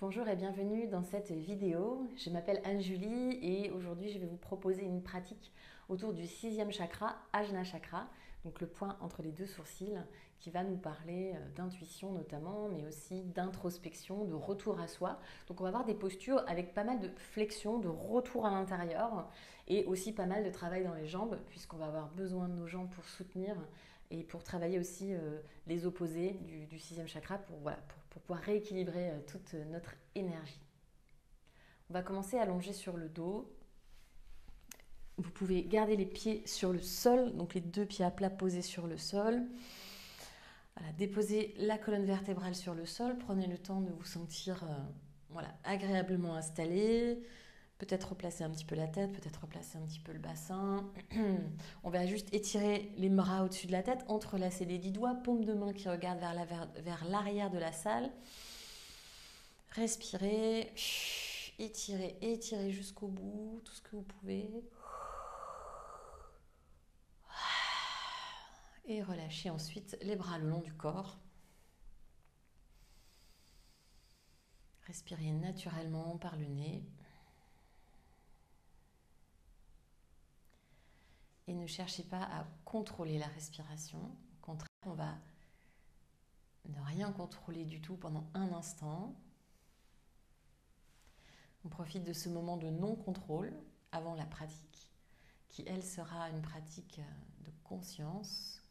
Bonjour et bienvenue dans cette vidéo. Je m'appelle Anne-Julie et aujourd'hui je vais vous proposer une pratique autour du 6e chakra, ajna chakra, donc le point entre les deux sourcils qui va nous parler d'intuition notamment, mais aussi d'introspection, de retour à soi. Donc on va avoir des postures avec pas mal de flexion, de retour à l'intérieur et aussi pas mal de travail dans les jambes puisqu'on va avoir besoin de nos jambes pour soutenir et pour travailler aussi les opposés du 6e chakra pour pouvoir rééquilibrer toute notre énergie. On va commencer à allonger sur le dos. Vous pouvez garder les pieds sur le sol, donc les deux pieds à plat posés sur le sol. Voilà, déposez la colonne vertébrale sur le sol. Prenez le temps de vous sentir agréablement installé. Peut-être replacer un petit peu la tête, peut-être replacer un petit peu le bassin. On va juste étirer les bras au-dessus de la tête, entrelacer les 10 doigts, paume de main qui regarde vers l'arrière de la salle. Respirez, étirez, étirez jusqu'au bout, tout ce que vous pouvez. Et relâchez ensuite les bras le long du corps. Respirez naturellement par le nez. Et ne cherchez pas à contrôler la respiration. Au contraire, on va ne rien contrôler du tout pendant un instant. On profite de ce moment de non-contrôle avant la pratique, qui elle sera une pratique de conscience,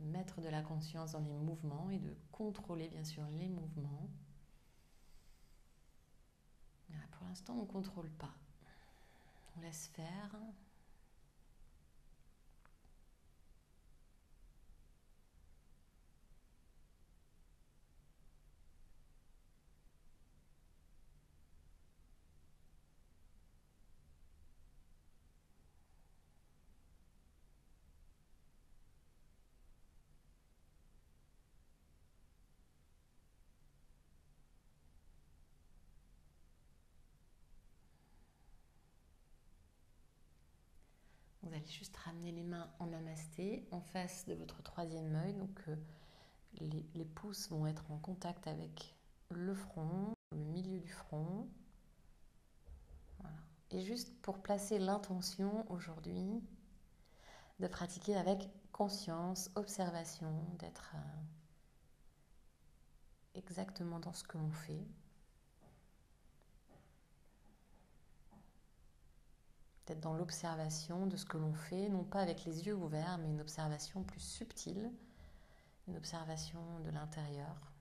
de mettre de la conscience dans les mouvements et de contrôler bien sûr les mouvements. Mais pour l'instant, on ne contrôle pas. On laisse faire. Vous allez juste ramener les mains en namasté en face de votre troisième œil. Donc les pouces vont être en contact avec le front, le milieu du front. Voilà. Et juste pour placer l'intention aujourd'hui de pratiquer avec conscience, observation, d'être exactement dans ce que l'on fait. Peut-être dans l'observation de ce que l'on fait, non pas avec les yeux ouverts, mais une observation plus subtile, une observation de l'intérieur.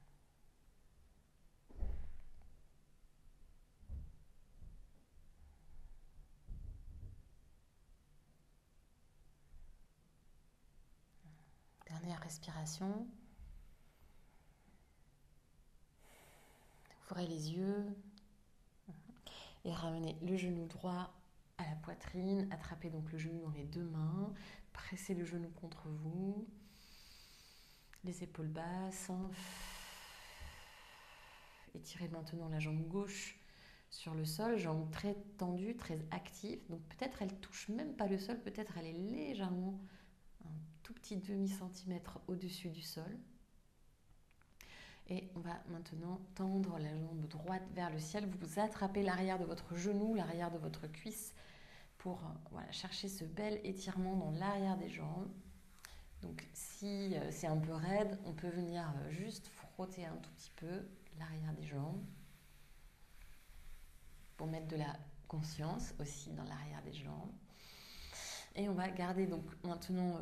Dernière respiration. Ouvrez les yeux et ramenez le genou droit à la poitrine, attrapez donc le genou dans les deux mains, pressez le genou contre vous, les épaules basses, étirez maintenant la jambe gauche sur le sol, jambe très tendue, très active, donc peut-être elle touche même pas le sol, peut-être elle est légèrement un tout petit demi-centimètre au-dessus du sol. Et on va maintenant tendre la jambe droite vers le ciel. Vous attrapez l'arrière de votre genou, l'arrière de votre cuisse pour chercher ce bel étirement dans l'arrière des jambes. Donc si c'est un peu raide, on peut venir juste frotter un tout petit peu l'arrière des jambes pour mettre de la conscience aussi dans l'arrière des jambes. Et on va garder donc maintenant...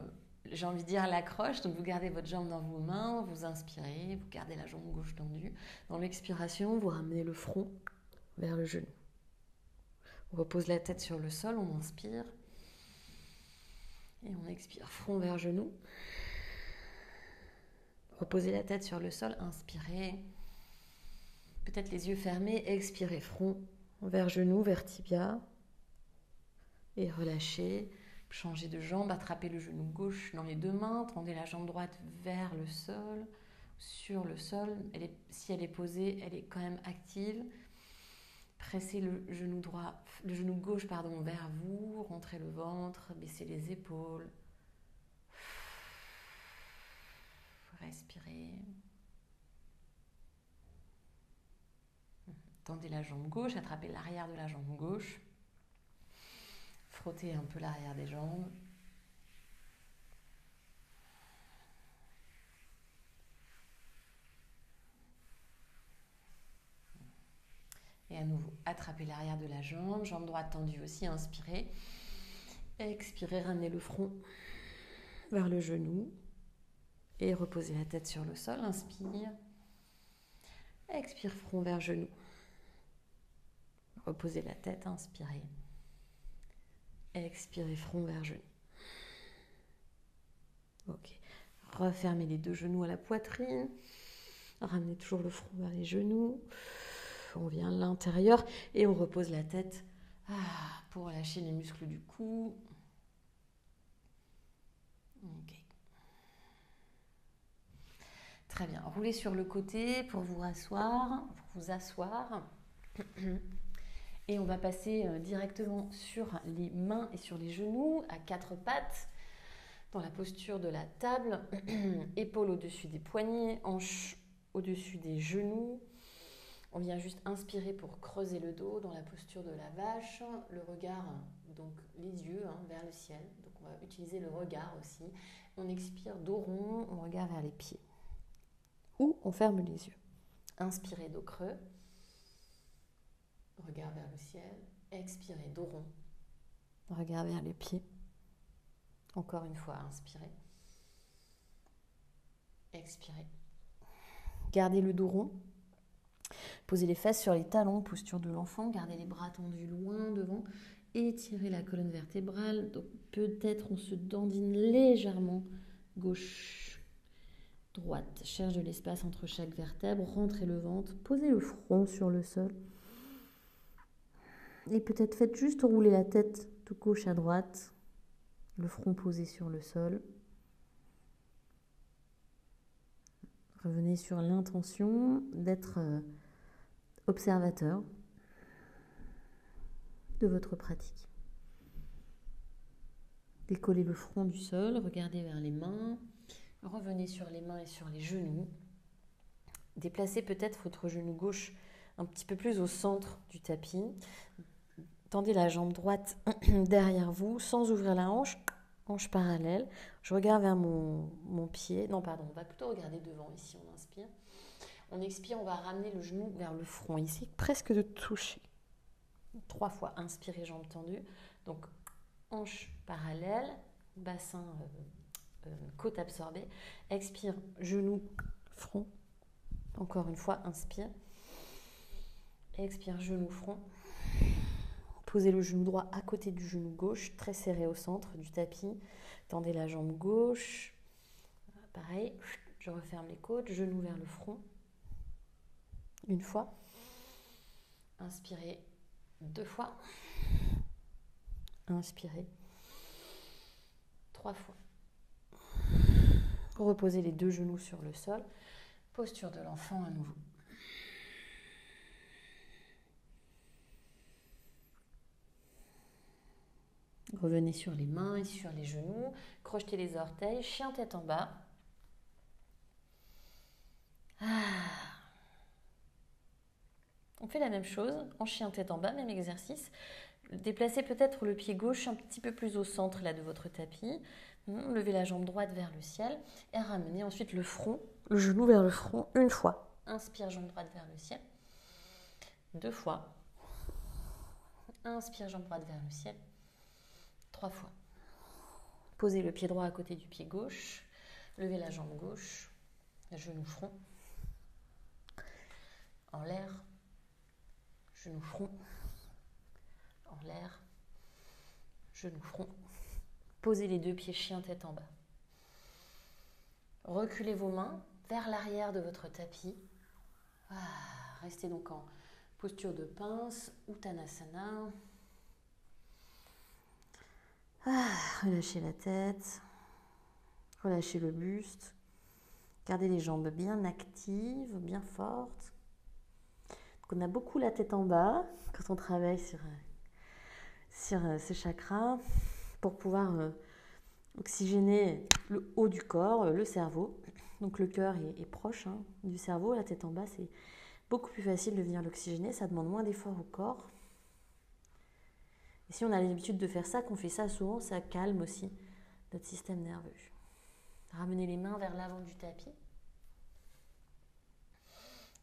j'ai envie de dire l'accroche, donc vous gardez votre jambe dans vos mains, vous inspirez, vous gardez la jambe gauche tendue. Dans l'expiration, vous ramenez le front vers le genou. On repose la tête sur le sol, on inspire. Et on expire, front vers genou. Reposez la tête sur le sol, inspirez. Peut-être les yeux fermés, expirez, front vers genou, vers tibia. Et relâchez. Changez de jambe, attrapez le genou gauche dans les deux mains, tendez la jambe droite vers le sol, sur le sol. Si elle est posée, elle est quand même active. Pressez le genou gauche vers vous, rentrez le ventre, baissez les épaules. Respirez. Tendez la jambe gauche, attrapez l'arrière de la jambe gauche. Frottez un peu l'arrière des jambes. Et à nouveau, attrapez l'arrière de la jambe, jambe droite tendue aussi, inspirez. Expirez, ramenez le front vers le genou. Et reposez la tête sur le sol, inspire. Expire, front vers genou. Reposez la tête, inspirez. Expirez, front vers genou. Ok. Refermez les deux genoux à la poitrine. Ramenez toujours le front vers les genoux. On vient à l'intérieur et on repose la tête pour relâcher les muscles du cou. Ok. Très bien. Roulez sur le côté pour vous rasseoir, pour vous asseoir. Et on va passer directement sur les mains et sur les genoux à quatre pattes dans la posture de la table. Épaules au-dessus des poignets, hanches au-dessus des genoux. On vient juste inspirer pour creuser le dos dans la posture de la vache, le regard, donc les yeux vers le ciel. Donc on va utiliser le regard aussi. On expire dos rond, on regarde vers les pieds. Ou on ferme les yeux. Inspirez dos creux, regard vers le ciel. Expirez dos rond, regard vers les pieds. Encore une fois, inspirez. Expirez. Gardez le dos rond. Posez les fesses sur les talons, posture de l'enfant, gardez les bras tendus loin devant, étirez la colonne vertébrale, donc peut-être on se dandine légèrement, gauche, droite, cherche de l'espace entre chaque vertèbre, rentrez le ventre, posez le front sur le sol, et peut-être faites juste rouler la tête de gauche à droite, le front posé sur le sol. Revenez sur l'intention d'être observateur de votre pratique. Décollez le front du sol, regardez vers les mains, revenez sur les mains et sur les genoux. Déplacez peut-être votre genou gauche un petit peu plus au centre du tapis. Tendez la jambe droite derrière vous sans ouvrir la hanche. Hanche parallèle, je regarde vers mon pied, non pardon, on va plutôt regarder devant ici, on inspire, on expire, on va ramener le genou vers le front ici, presque de toucher, 3 fois, inspirez, jambes tendues, donc hanche parallèle, bassin, côte absorbée, expire, genou, front, encore une fois, inspire, expire, genou, front. Posez le genou droit à côté du genou gauche, très serré au centre du tapis. Tendez la jambe gauche. Pareil, je referme les côtes, genou vers le front. Une fois. Inspirez 2 fois. Inspirez 3 fois. Reposez les deux genoux sur le sol. Posture de l'enfant à nouveau. Revenez sur les mains et sur les genoux. Crochetez les orteils, chien tête en bas. On fait la même chose, en chien tête en bas, même exercice. Déplacez peut-être le pied gauche un petit peu plus au centre là, de votre tapis. Levez la jambe droite vers le ciel et ramenez ensuite le front, le genou vers le front une fois. Inspire, jambe droite vers le ciel. 2 fois. Inspire, jambe droite vers le ciel. 3 fois. Posez le pied droit à côté du pied gauche. Levez la jambe gauche. Genou front. En l'air. Genou front. En l'air. Genou front. Posez les deux pieds chien tête en bas. Reculez vos mains vers l'arrière de votre tapis. Restez donc en posture de pince, uttanasana. Relâchez la tête, relâchez le buste, gardez les jambes bien actives, bien fortes. Donc on a beaucoup la tête en bas quand on travaille sur ce chakra pour pouvoir oxygéner le haut du corps, le cerveau. Donc le cœur est proche du cerveau, la tête en bas c'est beaucoup plus facile de venir l'oxygéner, ça demande moins d'efforts au corps. Et si on a l'habitude de faire ça, qu'on fait ça souvent, ça calme aussi notre système nerveux. Ramenez les mains vers l'avant du tapis.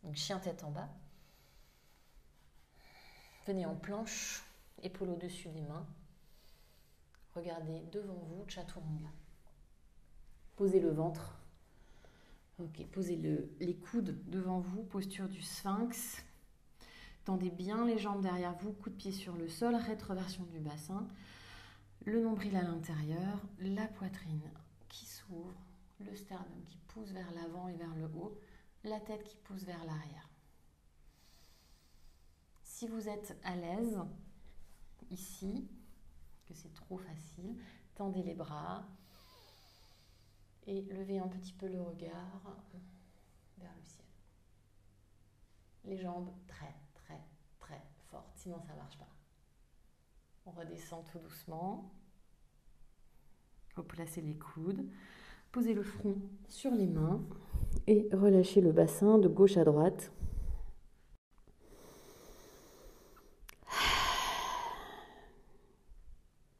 Donc chien tête en bas. Venez en planche, épaules au-dessus des mains. Regardez devant vous, chaturanga. Posez le ventre. Ok, posez les coudes devant vous, posture du sphinx. Tendez bien les jambes derrière vous, coup de pied sur le sol, rétroversion du bassin. Le nombril à l'intérieur, la poitrine qui s'ouvre, le sternum qui pousse vers l'avant et vers le haut, la tête qui pousse vers l'arrière. Si vous êtes à l'aise, ici, que c'est trop facile, tendez les bras et levez un petit peu le regard vers le ciel. Les jambes très fortes, sinon ça ne marche pas. On redescend tout doucement. Replacez les coudes. Posez le front sur les mains et relâchez le bassin de gauche à droite.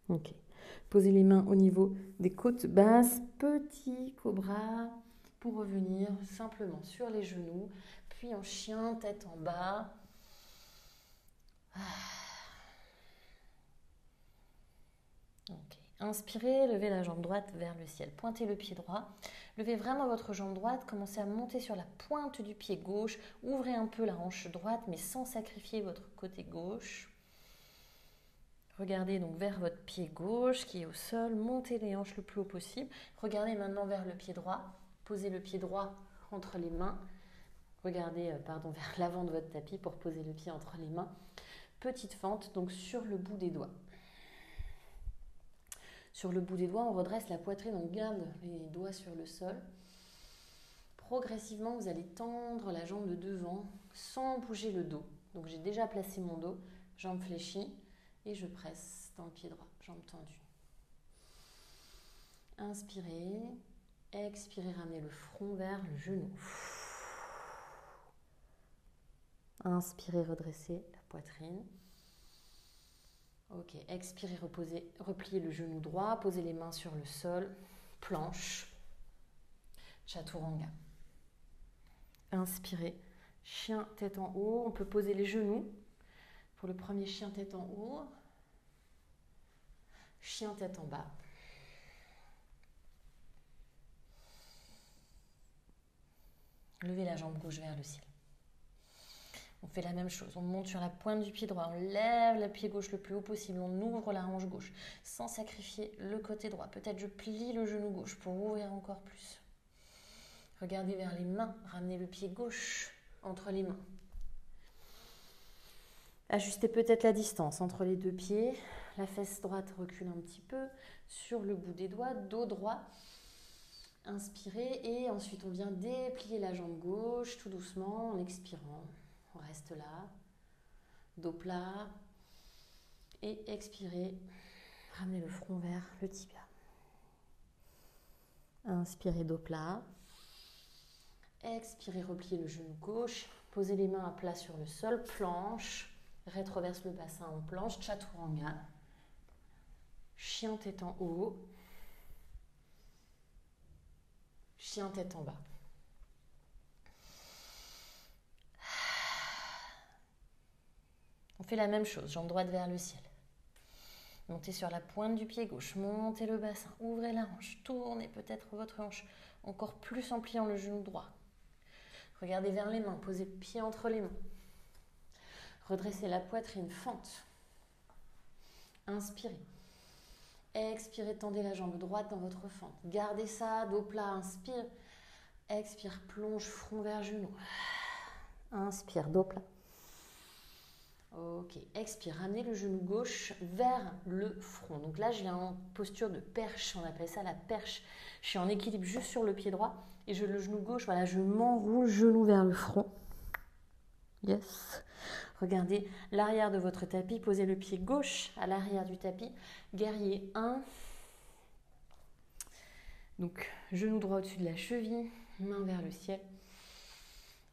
Ok. Posez les mains au niveau des côtes basses, petit cobra, pour revenir simplement sur les genoux, puis en chien, tête en bas. Ok. Inspirez, levez la jambe droite vers le ciel, pointez le pied droit, levez vraiment votre jambe droite, commencez à monter sur la pointe du pied gauche, ouvrez un peu la hanche droite mais sans sacrifier votre côté gauche. Regardez donc vers votre pied gauche qui est au sol, montez les hanches le plus haut possible, regardez maintenant vers le pied droit, posez le pied droit entre les mains, regardez vers l'avant de votre tapis pour poser le pied entre les mains, petite fente donc sur le bout des doigts. Sur le bout des doigts, on redresse la poitrine, on garde les doigts sur le sol. Progressivement, vous allez tendre la jambe de devant sans bouger le dos. Donc j'ai déjà placé mon dos, jambe fléchie et je presse dans le pied droit, jambe tendue. Inspirez, expirez, ramenez le front vers le genou. Inspirez, redressez la poitrine. Ok, expirez, reposez, repliez le genou droit, posez les mains sur le sol, planche, chaturanga. Inspirez, chien tête en haut, on peut poser les genoux pour le premier chien tête en haut, chien tête en bas. Levez la jambe gauche vers le ciel. On fait la même chose, on monte sur la pointe du pied droit, on lève le pied gauche le plus haut possible, on ouvre la hanche gauche sans sacrifier le côté droit. Peut-être je plie le genou gauche pour ouvrir encore plus. Regardez vers les mains, ramenez le pied gauche entre les mains. Ajustez peut-être la distance entre les deux pieds, la fesse droite recule un petit peu sur le bout des doigts, dos droit. Inspirez et ensuite on vient déplier la jambe gauche tout doucement en expirant. On reste là, dos plat, et expirez, ramenez le front vers le tibia. Inspirez, dos plat, expirez, repliez le genou gauche, posez les mains à plat sur le sol, planche, rétroverse le bassin en planche, chaturanga, chien tête en haut, chien tête en bas. On fait la même chose, jambe droite vers le ciel. Montez sur la pointe du pied gauche, montez le bassin, ouvrez la hanche, tournez peut-être votre hanche encore plus en pliant le genou droit. Regardez vers les mains, posez le pied entre les mains. Redressez la poitrine, fente. Inspirez. Expirez, tendez la jambe droite dans votre fente. Gardez ça, dos plat, inspire. Expire, plonge, front vers genou. Inspire, dos plat. Ok, expire, ramenez le genou gauche vers le front. Donc là, je viens en posture de perche, on appelle ça la perche. Je suis en équilibre juste sur le pied droit et je le genou gauche, voilà, je m'enroule, genou vers le front. Yes. Regardez l'arrière de votre tapis, posez le pied gauche à l'arrière du tapis. Guerrier 1. Donc, genou droit au-dessus de la cheville, main vers le ciel.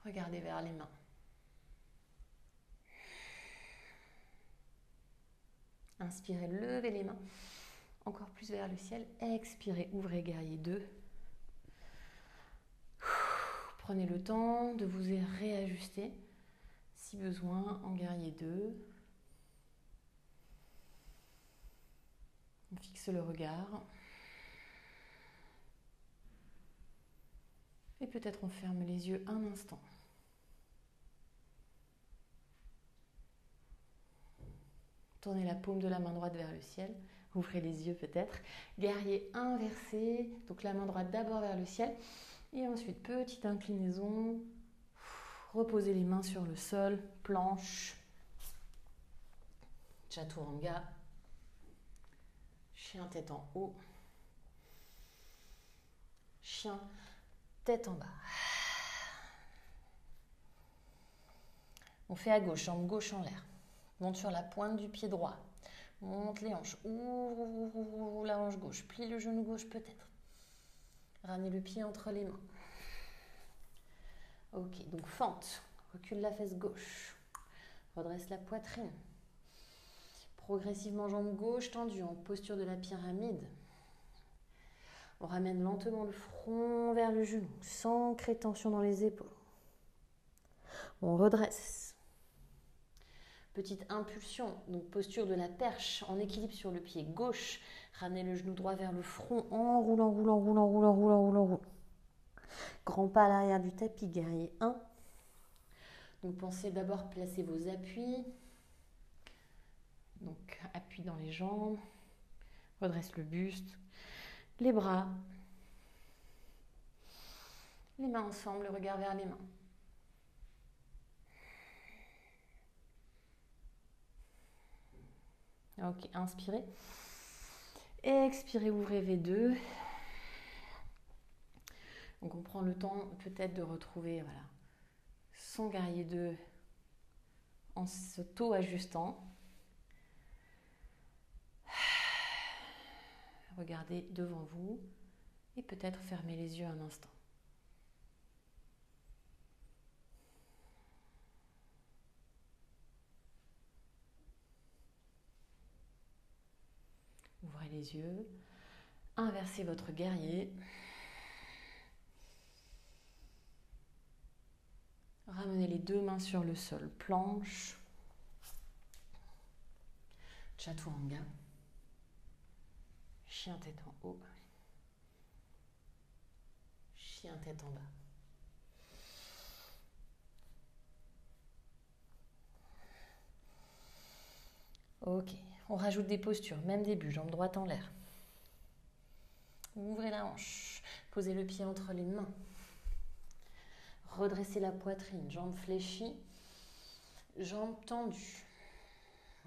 Regardez vers les mains. Inspirez, levez les mains. Encore plus vers le ciel. Expirez, ouvrez, égarillez deux. Prenez le temps de vous réajuster. Si besoin, en guerrier 2. On fixe le regard. Et peut-être on ferme les yeux un instant. Tournez la paume de la main droite vers le ciel. Ouvrez les yeux peut-être. Guerrier inversé. Donc la main droite d'abord vers le ciel. Et ensuite, petite inclinaison. Reposez les mains sur le sol, planche, chaturanga, chien tête en haut, chien tête en bas. On fait à gauche, jambe gauche en l'air. Monte sur la pointe du pied droit. Monte les hanches. Ouvre la hanche gauche. Plie le genou gauche peut-être. Ramenez le pied entre les mains. Ok, donc fente, recule la fesse gauche, redresse la poitrine. Progressivement, jambe gauche tendue en posture de la pyramide. On ramène lentement le front vers le genou, sans créer tension dans les épaules. On redresse. Petite impulsion, donc posture de la perche, en équilibre sur le pied gauche. Ramenez le genou droit vers le front, en roulant. Grand pas à l'arrière du tapis, guerrier 1. Donc pensez d'abord placer vos appuis. Donc appui dans les jambes, redresse le buste, les bras, les mains ensemble, le regard vers les mains. Ok, inspirez. Expirez, ouvrez V2. Donc on prend le temps peut-être de retrouver voilà, son guerrier 2 en s'auto-ajustant. Regardez devant vous et peut-être fermez les yeux un instant. Ouvrez les yeux, inversez votre guerrier. Ramenez les deux mains sur le sol, planche, chaturanga, chien tête en haut, chien tête en bas. Ok, on rajoute des postures, même début, jambe droite en l'air. Ouvrez la hanche, posez le pied entre les mains. Redressez la poitrine, jambes fléchies, jambes tendues.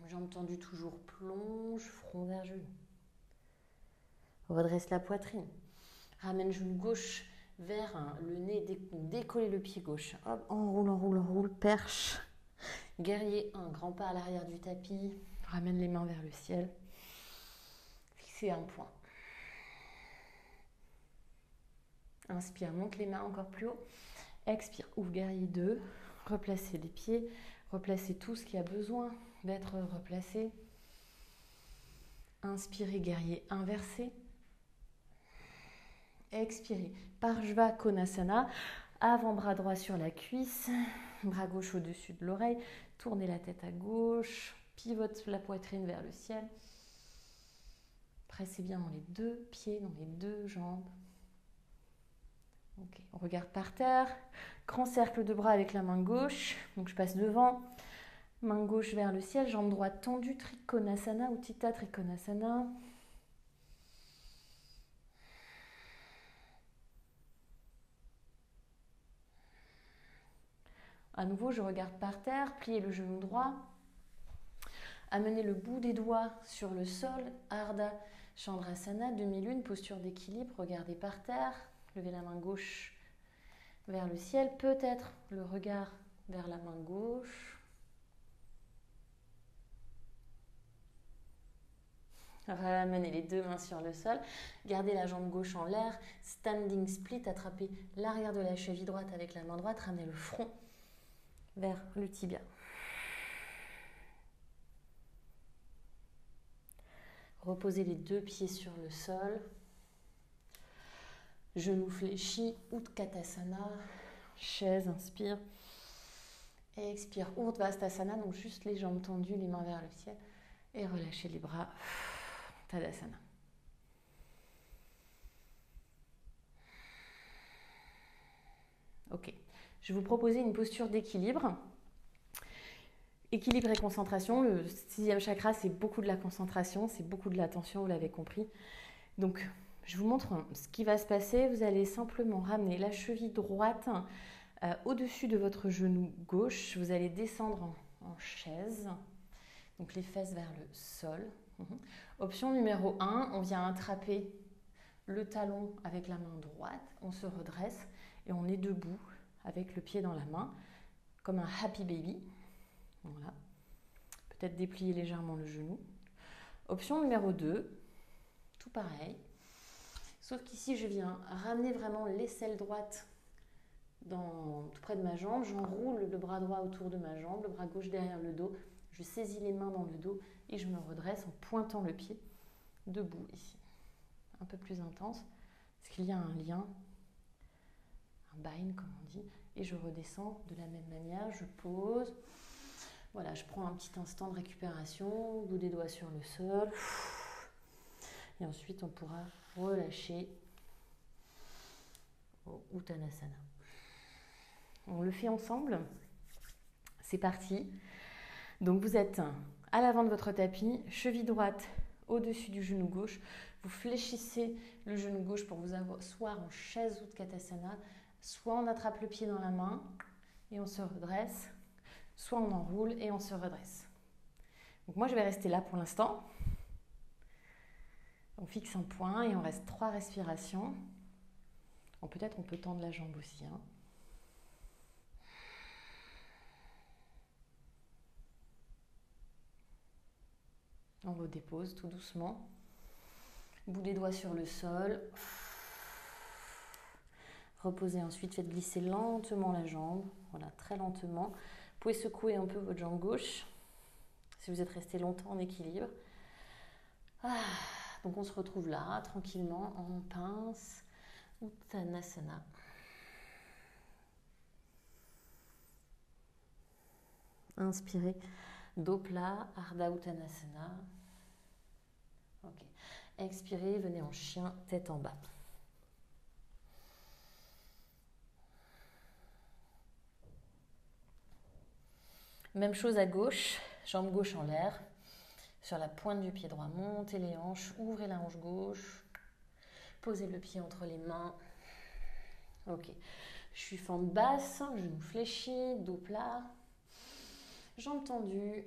Jambes tendues toujours, plonge, front vers genou. Redresse la poitrine. Ramène genou gauche vers le nez, décollez le pied gauche. Hop, enroule, perche. Guerrier 1, grand pas à l'arrière du tapis. Ramène les mains vers le ciel. Fixez un point. Inspire, monte les mains encore plus haut. Expire, ouvre, guerrier 2, replacez les pieds, replacez tout ce qui a besoin d'être replacé. Inspirez, guerrier inversé. Expirez, Parshvakonasana, avant-bras droit sur la cuisse, bras gauche au-dessus de l'oreille, tournez la tête à gauche, pivote la poitrine vers le ciel. Pressez bien dans les deux pieds, dans les deux jambes. Okay. On regarde par terre, grand cercle de bras avec la main gauche, donc je passe devant, main gauche vers le ciel, jambe droite tendue, Trikonasana, Utthita Trikonasana. À nouveau, je regarde par terre, pliez le genou droit, amenez le bout des doigts sur le sol, arda chandrasana, demi-lune, posture d'équilibre, regardez par terre. Levez la main gauche vers le ciel, peut-être le regard vers la main gauche. Ramenez les deux mains sur le sol. Gardez la jambe gauche en l'air. Standing split, attrapez l'arrière de la cheville droite avec la main droite. Ramenez le front vers le tibia. Reposez les deux pieds sur le sol. Genoux fléchis, Utkatasana. Chaise, inspire. Et expire, Utvastasana. Donc juste les jambes tendues, les mains vers le ciel. Et relâchez les bras, Tadasana. Ok, je vais vous proposer une posture d'équilibre. Équilibre et concentration, le 6e chakra, c'est beaucoup de la concentration, c'est beaucoup de l'attention, vous l'avez compris. Donc, je vous montre ce qui va se passer. Vous allez simplement ramener la cheville droite au-dessus de votre genou gauche. Vous allez descendre en chaise, donc les fesses vers le sol. Option numéro 1, on vient attraper le talon avec la main droite, on se redresse et on est debout avec le pied dans la main, comme un happy baby. Voilà. Peut-être déplier légèrement le genou. Option numéro 2, tout pareil. Sauf qu'ici, je viens ramener vraiment l'aisselle droite tout près de ma jambe. J'enroule le bras droit autour de ma jambe, le bras gauche derrière le dos. Je saisis les mains dans le dos et je me redresse en pointant le pied debout ici. Un peu plus intense, parce qu'il y a un lien, un bind comme on dit. Et je redescends de la même manière, je pose. Voilà, je prends un petit instant de récupération, bout des doigts sur le sol. Et ensuite, on pourra relâcher au Uttanasana. On le fait ensemble. C'est parti. Donc, vous êtes à l'avant de votre tapis, cheville droite au-dessus du genou gauche. Vous fléchissez le genou gauche pour vous avoir soit en chaise Utkatasana, soit on attrape le pied dans la main et on se redresse. Soit on enroule et on se redresse. Donc moi, je vais rester là pour l'instant. On fixe un point et on reste 3 respirations. Bon, peut-être on peut tendre la jambe aussi. On redépose tout doucement. Bout des doigts sur le sol. Reposez ensuite, faites glisser lentement la jambe. Voilà, très lentement. Vous pouvez secouer un peu votre jambe gauche si vous êtes resté longtemps en équilibre. Donc on se retrouve là, tranquillement, en pince, Uttanasana. Inspirez, dos plat, Ardha Uttanasana. Ok. Expirez, venez en chien, tête en bas. Même chose à gauche, jambe gauche en l'air, sur la pointe du pied droit, montez les hanches, ouvrez la hanche gauche, posez le pied entre les mains. Ok, je suis fente basse, genou fléchi, dos plat, jambes tendues,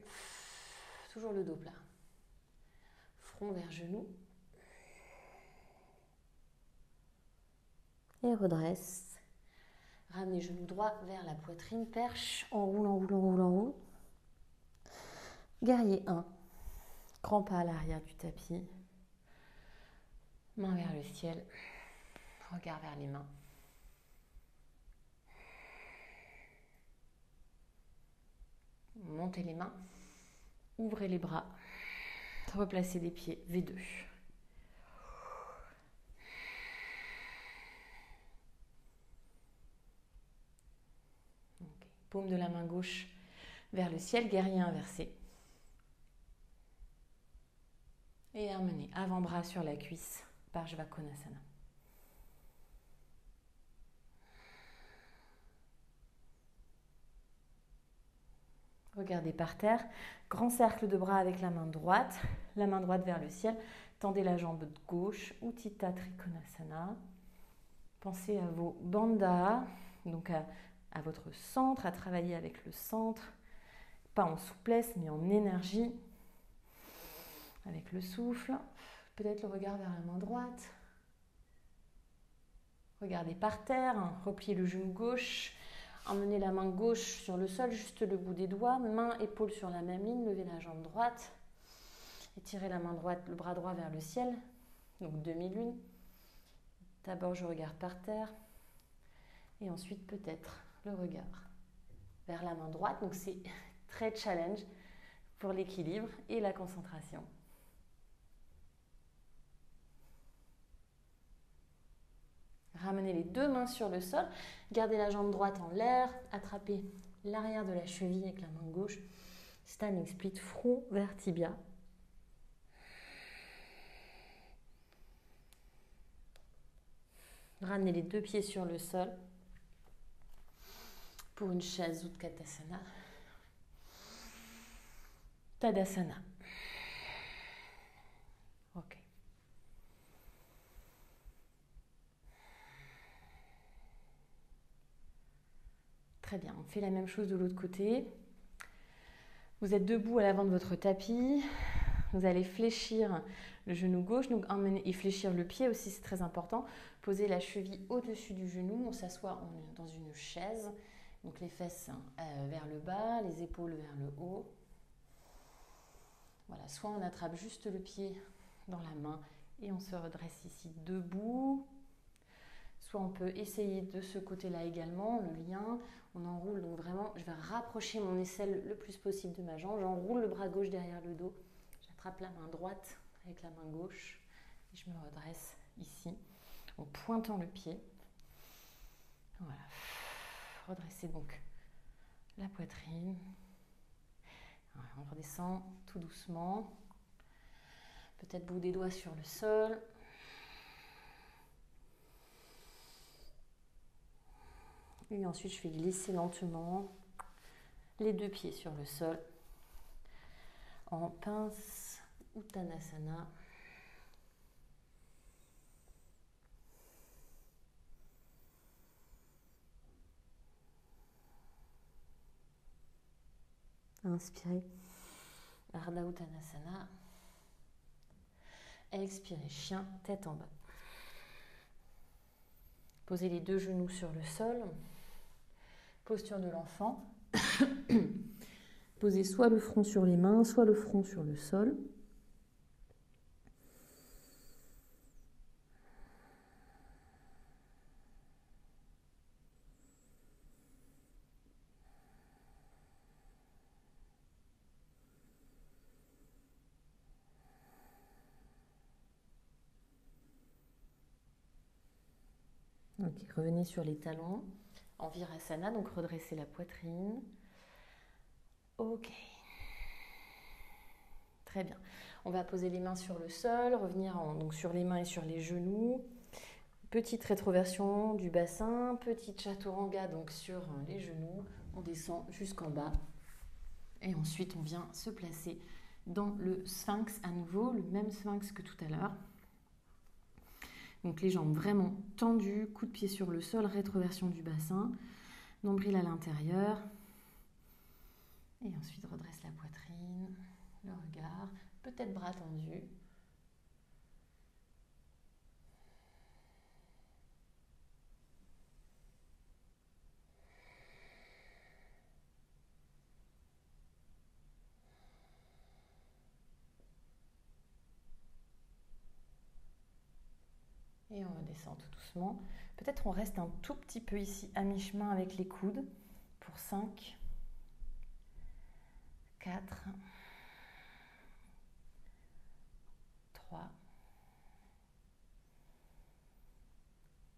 toujours le dos plat, front vers genou. Et redresse. Ramenez genou droit vers la poitrine, perche, enroule, enroule, enroule, enroule. Guerrier 1, grand pas à l'arrière du tapis, main vers le ciel, regard vers les mains. Montez les mains, ouvrez les bras, replacez les pieds, V2. Paume de la main gauche vers le ciel, guerrier inversé. Et amenez avant-bras sur la cuisse, Parshvakonasana. Regardez par terre, grand cercle de bras avec la main droite vers le ciel. Tendez la jambe gauche, Utthita Trikonasana. Pensez à vos bandhas, donc à votre centre, à travailler avec le centre, pas en souplesse mais en énergie, avec le souffle, peut-être le regard vers la main droite. Regardez par terre, repliez le genou gauche, emmenez la main gauche sur le sol, juste le bout des doigts, main, épaule sur la même ligne, levez la jambe droite, étirez la main droite, le bras droit vers le ciel, donc demi-lune. D'abord je regarde par terre et ensuite peut-être le regard vers la main droite. Donc c'est très challenge pour l'équilibre et la concentration. Ramenez les deux mains sur le sol. Gardez la jambe droite en l'air. Attrapez l'arrière de la cheville avec la main gauche. Standing split, front vers tibia. Ramenez les deux pieds sur le sol pour une chaise Utkatasana. Tadasana. Ok. Très bien, on fait la même chose de l'autre côté. Vous êtes debout à l'avant de votre tapis. Vous allez fléchir le genou gauche donc et fléchir le pied aussi, c'est très important. Posez la cheville au-dessus du genou. On s'assoit dans une chaise. Donc les fesses vers le bas, les épaules vers le haut. Voilà, soit on attrape juste le pied dans la main et on se redresse ici debout. Soit on peut essayer de ce côté-là également, le lien. On enroule, donc vraiment, je vais rapprocher mon aisselle le plus possible de ma jambe. J'enroule le bras gauche derrière le dos. J'attrape la main droite avec la main gauche. Et je me redresse ici en pointant le pied. Voilà. Redressez donc la poitrine. On redescend tout doucement. Peut-être bout des doigts sur le sol. Et ensuite, je vais glisser lentement les deux pieds sur le sol en pince Uttanasana. Inspirez, arda uttanasana. Expirez, chien, tête en bas. Posez les deux genoux sur le sol. Posture de l'enfant. Posez soit le front sur les mains, soit le front sur le sol. Okay, revenez sur les talons. En virasana, donc redressez la poitrine. Ok. Très bien. On va poser les mains sur le sol, revenir donc sur les mains et sur les genoux. Petite rétroversion du bassin, petite chaturanga donc sur les genoux. On descend jusqu'en bas. Et ensuite, on vient se placer dans le sphinx à nouveau, le même sphinx que tout à l'heure. Donc les jambes vraiment tendues, coup de pied sur le sol, rétroversion du bassin, nombril à l'intérieur. Et ensuite redresse la poitrine, le regard, peut-être bras tendus. Et on redescend tout doucement. Peut-être on reste un tout petit peu ici à mi-chemin avec les coudes pour 5, 4, 3,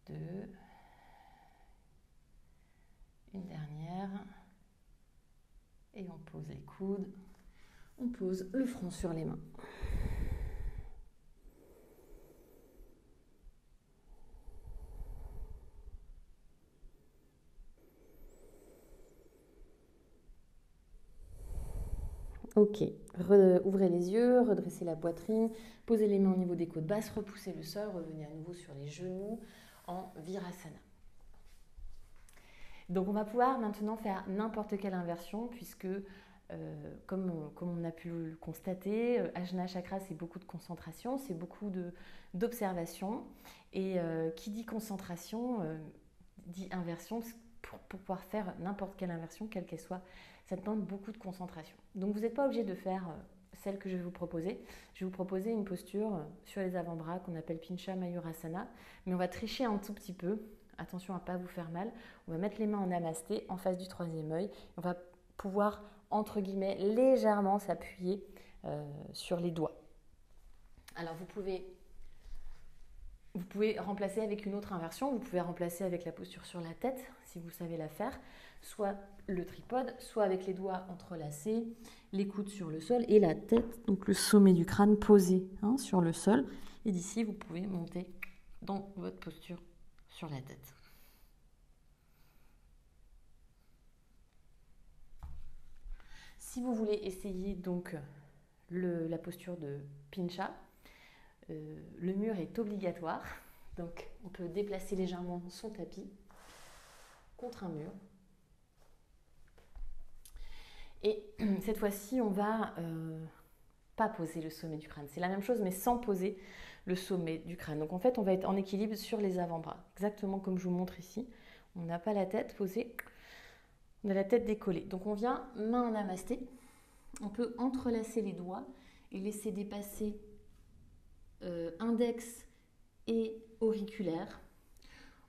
2, une dernière. Et on pose les coudes, on pose le front sur les mains. Ok, ouvrez les yeux, redressez la poitrine, posez les mains au niveau des côtes basses, repoussez le sol, revenez à nouveau sur les genoux en virasana. Donc on va pouvoir maintenant faire n'importe quelle inversion puisque, comme on a pu le constater, ajna chakra c'est beaucoup de concentration, c'est beaucoup d'observation. Et qui dit concentration dit inversion pour pouvoir faire n'importe quelle inversion, quelle qu'elle soit. Ça demande beaucoup de concentration. Donc, vous n'êtes pas obligé de faire celle que je vais vous proposer. Je vais vous proposer une posture sur les avant-bras qu'on appelle Pincha Mayurasana. Mais on va tricher un tout petit peu. Attention à ne pas vous faire mal. On va mettre les mains en namasté en face du troisième œil. On va pouvoir, entre guillemets, légèrement s'appuyer sur les doigts. Alors, vous pouvez Vous pouvez remplacer avec une autre inversion, vous pouvez remplacer avec la posture sur la tête, si vous savez la faire, soit le tripode, soit avec les doigts entrelacés, les coudes sur le sol et la tête, donc le sommet du crâne posé sur le sol. Et d'ici, vous pouvez monter dans votre posture sur la tête. Si vous voulez essayer donc la posture de Pincha, le mur est obligatoire, donc on peut déplacer légèrement son tapis contre un mur. Et cette fois-ci, on va pas poser le sommet du crâne. C'est la même chose, mais sans poser le sommet du crâne. Donc en fait, on va être en équilibre sur les avant-bras, exactement comme je vous montre ici. On n'a pas la tête posée, on a la tête décollée. Donc on vient main en namasté. On peut entrelacer les doigts et laisser dépasser index et auriculaire.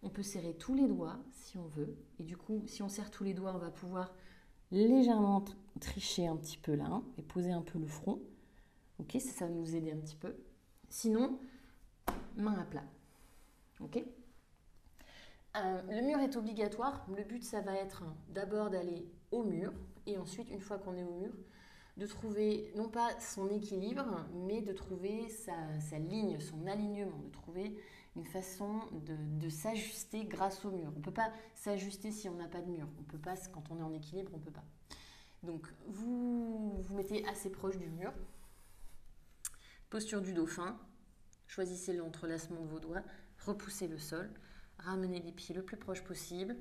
On peut serrer tous les doigts si on veut. Et du coup, si on serre tous les doigts, on va pouvoir légèrement tricher un petit peu là et poser un peu le front. Ok, ça va nous aider un petit peu. Sinon, main à plat. Ok. Le mur est obligatoire. Le but, ça va être d'abord d'aller au mur et ensuite, une fois qu'on est au mur, de trouver non pas son équilibre, mais de trouver sa ligne, son alignement, de trouver une façon de s'ajuster grâce au mur. On ne peut pas s'ajuster si on n'a pas de mur. On peut pas, quand on est en équilibre, on ne peut pas. Donc, vous vous mettez assez proche du mur. Posture du dauphin. Choisissez l'entrelacement de vos doigts. Repoussez le sol. Ramenez les pieds le plus proche possible.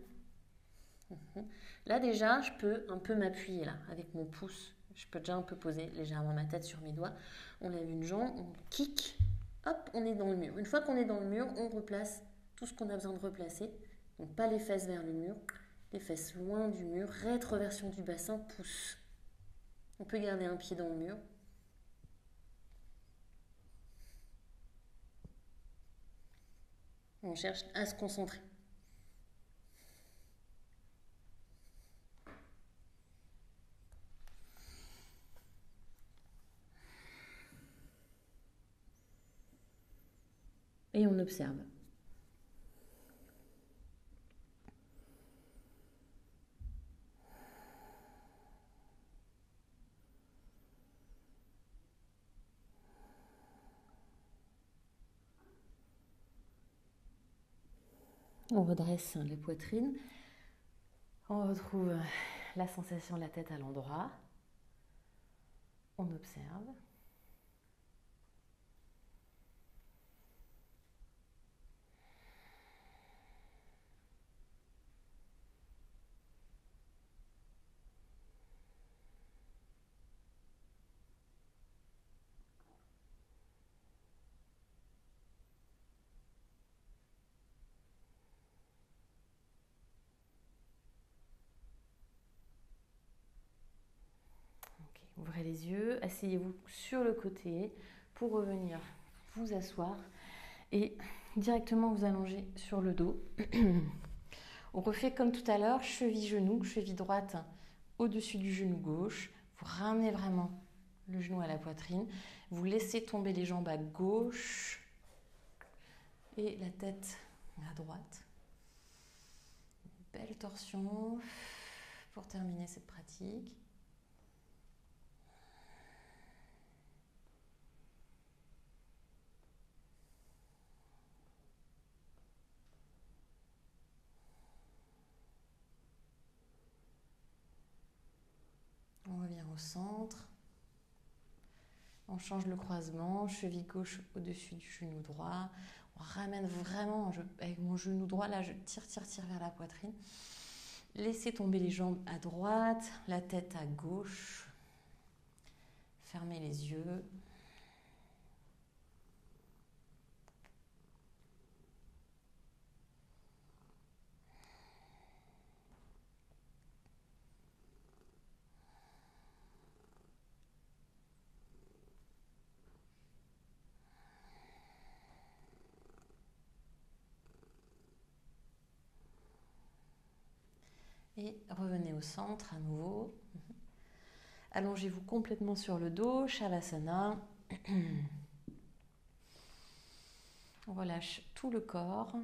Là, déjà, je peux un peu m'appuyer là avec mon pouce. Je peux déjà un peu poser légèrement ma tête sur mes doigts. On lève une jambe, on kick, hop, on est dans le mur. Une fois qu'on est dans le mur, on replace tout ce qu'on a besoin de replacer. Donc, pas les fesses vers le mur, les fesses loin du mur, rétroversion du bassin, pouce. On peut garder un pied dans le mur. On cherche à se concentrer. Et on observe. On redresse la poitrine. On retrouve la sensation de la tête à l'endroit. On observe. Ouvrez les yeux, asseyez-vous sur le côté pour revenir vous asseoir et directement vous allonger sur le dos. On refait comme tout à l'heure, cheville-genou, cheville droite au-dessus du genou gauche. Vous ramenez vraiment le genou à la poitrine. Vous laissez tomber les jambes à gauche et la tête à droite. Une belle torsion pour terminer cette pratique. Au centre, on change le croisement, cheville gauche au-dessus du genou droit, on ramène vraiment, avec mon genou droit là je tire vers la poitrine, laissez tomber les jambes à droite, la tête à gauche, fermez les yeux. Et revenez au centre à nouveau. Allongez-vous complètement sur le dos, Shavasana. On relâche tout le corps.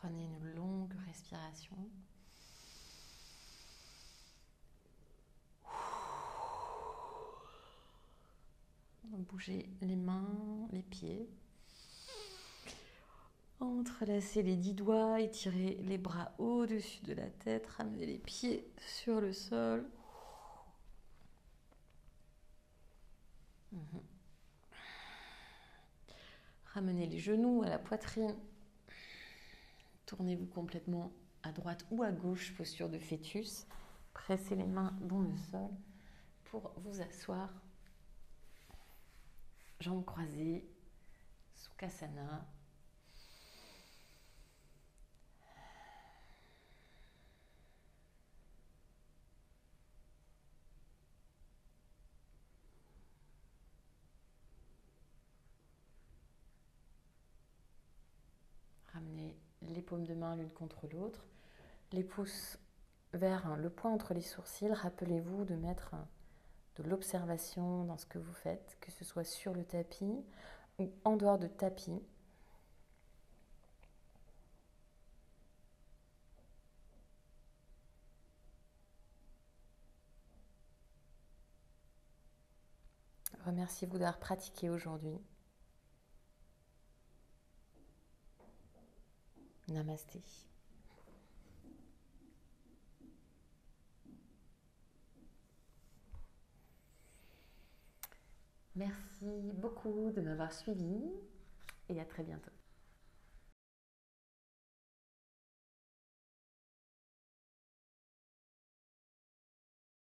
Prenez une longue respiration. Bougez les mains, les pieds. Entrelacez les 10 doigts, étirez les bras au-dessus de la tête, ramenez les pieds sur le sol. Ramenez les genoux à la poitrine. Tournez-vous complètement à droite ou à gauche, posture de fœtus. Pressez les mains dans le sol pour vous asseoir. Jambes croisées, sukhasana. Les paumes de main l'une contre l'autre, les pouces vers le point entre les sourcils. Rappelez-vous de mettre de l'observation dans ce que vous faites, que ce soit sur le tapis ou en dehors de tapis. Remerciez-vous d'avoir pratiqué aujourd'hui. Namasté. Merci beaucoup de m'avoir suivi et à très bientôt.